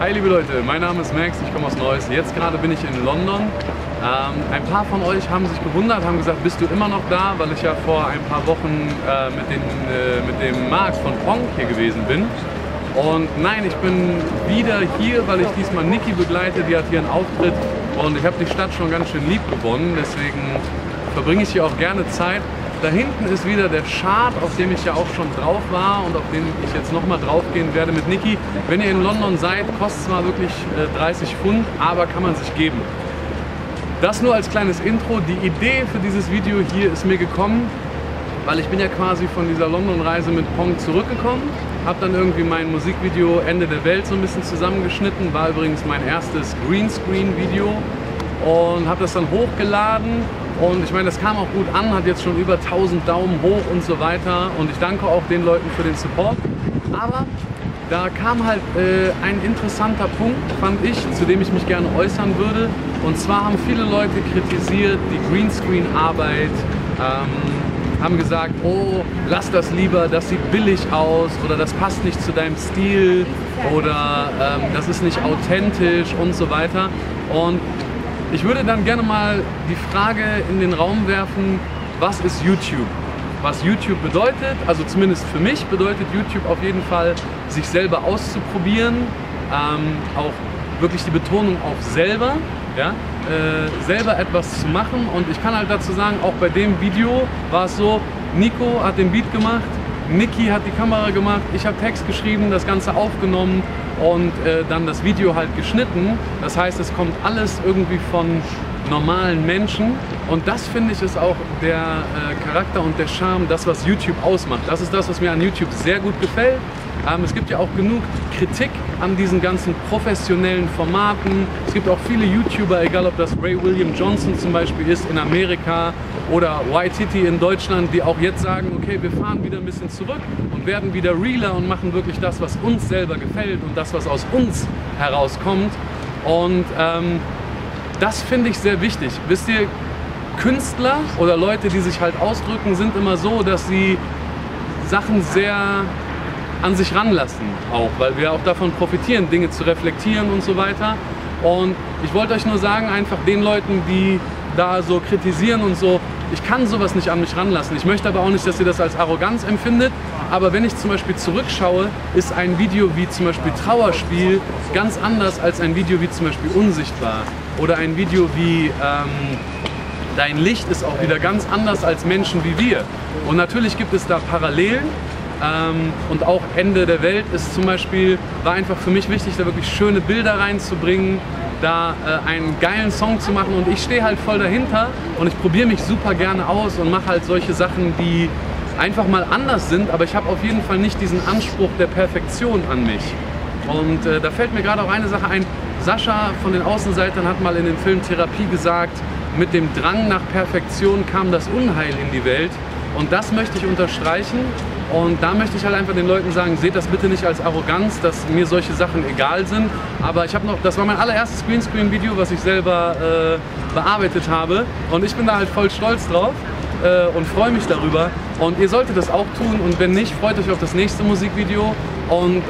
Hi liebe Leute, mein Name ist Max, ich komme aus Neuss. Jetzt gerade bin ich in London. Ein paar von euch haben sich gewundert, haben gesagt, bist du immer noch da? Weil ich ja vor ein paar Wochen mit dem Marc von Ponk hier gewesen bin. Und nein, ich bin wieder hier, weil ich diesmal Niki begleite, die hat hier einen Auftritt. Und ich habe die Stadt schon ganz schön lieb gewonnen, deswegen verbringe ich hier auch gerne Zeit. Da hinten ist wieder der Chart, auf dem ich ja auch schon drauf war und auf den ich jetzt nochmal drauf gehen werde mit Niki. Wenn ihr in London seid, kostet zwar wirklich 30 Pfund, aber kann man sich geben. Das nur als kleines Intro. Die Idee für dieses Video hier ist mir gekommen, weil ich bin ja quasi von dieser London-Reise mit Ponk zurückgekommen, habe dann irgendwie mein Musikvideo Ende der Welt so ein bisschen zusammengeschnitten, war übrigens mein erstes Greenscreen-Video und habe das dann hochgeladen. Und ich meine, das kam auch gut an, hat jetzt schon über 1000 Daumen hoch und so weiter. Und ich danke auch den Leuten für den Support. Aber da kam halt ein interessanter Punkt, fand ich, zu dem ich mich gerne äußern würde. Und zwar haben viele Leute kritisiert die Greenscreen-Arbeit, haben gesagt, oh, lass das lieber, das sieht billig aus oder das passt nicht zu deinem Stil oder das ist nicht authentisch und so weiter. Und ich würde dann gerne mal die Frage in den Raum werfen, was ist YouTube? Was YouTube bedeutet, also zumindest für mich bedeutet YouTube auf jeden Fall, sich selber auszuprobieren, auch wirklich die Betonung auf selber, ja? Selber etwas zu machen. Und ich kann halt dazu sagen, auch bei dem Video war es so, Nico hat den Beat gemacht, Niki hat die Kamera gemacht, ich habe Text geschrieben, das Ganze aufgenommen und dann das Video halt geschnitten. Das heißt, es kommt alles irgendwie von normalen Menschen und das, finde ich, ist auch der Charakter und der Charme, das, was YouTube ausmacht. Das ist das, was mir an YouTube sehr gut gefällt. Es gibt ja auch genug Kritik an diesen ganzen professionellen Formaten. Es gibt auch viele YouTuber, egal ob das Ray William Johnson zum Beispiel ist in Amerika oder Y-Titty in Deutschland, die auch jetzt sagen, okay, wir fahren wieder ein bisschen zurück und werden wieder realer und machen wirklich das, was uns selber gefällt und das, was aus uns herauskommt. Und das finde ich sehr wichtig. Wisst ihr, Künstler oder Leute, die sich halt ausdrücken, sind immer so, dass sie Sachen sehr an sich ranlassen auch, weil wir auch davon profitieren, Dinge zu reflektieren und so weiter. Und ich wollte euch nur sagen, einfach den Leuten, die da so kritisieren und so, ich kann sowas nicht an mich ranlassen. Ich möchte aber auch nicht, dass ihr das als Arroganz empfindet. Aber wenn ich zum Beispiel zurückschaue, ist ein Video wie zum Beispiel Trauerspiel ganz anders als ein Video wie zum Beispiel Unsichtbar. Oder ein Video wie Dein Licht ist auch wieder ganz anders als Menschen wie wir. Und natürlich gibt es da Parallelen. Und auch Ende der Welt ist zum Beispiel, war einfach für mich wichtig, da wirklich schöne Bilder reinzubringen, da einen geilen Song zu machen und ich stehe halt voll dahinter und ich probiere mich super gerne aus und mache halt solche Sachen, die einfach mal anders sind, aber ich habe auf jeden Fall nicht diesen Anspruch der Perfektion an mich. Und da fällt mir gerade auch eine Sache ein, Sascha von den Außenseitern hat mal in dem Film Therapie gesagt, mit dem Drang nach Perfektion kam das Unheil in die Welt und das möchte ich unterstreichen. Und da möchte ich halt einfach den Leuten sagen, seht das bitte nicht als Arroganz, dass mir solche Sachen egal sind. Aber ich habe noch, das war mein allererstes Greenscreen-Video, was ich selber bearbeitet habe. Und ich bin da halt voll stolz drauf und freue mich darüber. Und ihr solltet das auch tun und wenn nicht, freut euch auf das nächste Musikvideo. Und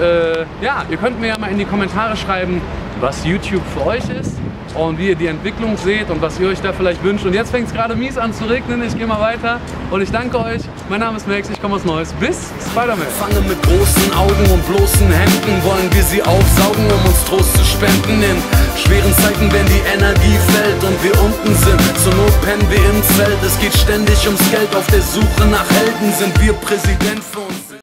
ja, ihr könnt mir ja mal in die Kommentare schreiben, was YouTube für euch ist und wie ihr die Entwicklung seht und was ihr euch da vielleicht wünscht. Und jetzt fängt es gerade mies an zu regnen, ich gehe mal weiter und ich danke euch. Mein Name ist Max, ich komme aus Neuss. Bis Spider-Man. Fangen mit großen Augen und bloßen Händen, wollen wir sie aufsaugen, um uns Trost zu spenden. In schweren Zeiten, wenn die Energie fällt und wir unten sind, zur Not pennen wir im Zelt. Es geht ständig ums Geld, auf der Suche nach Helden sind wir Präsident für uns.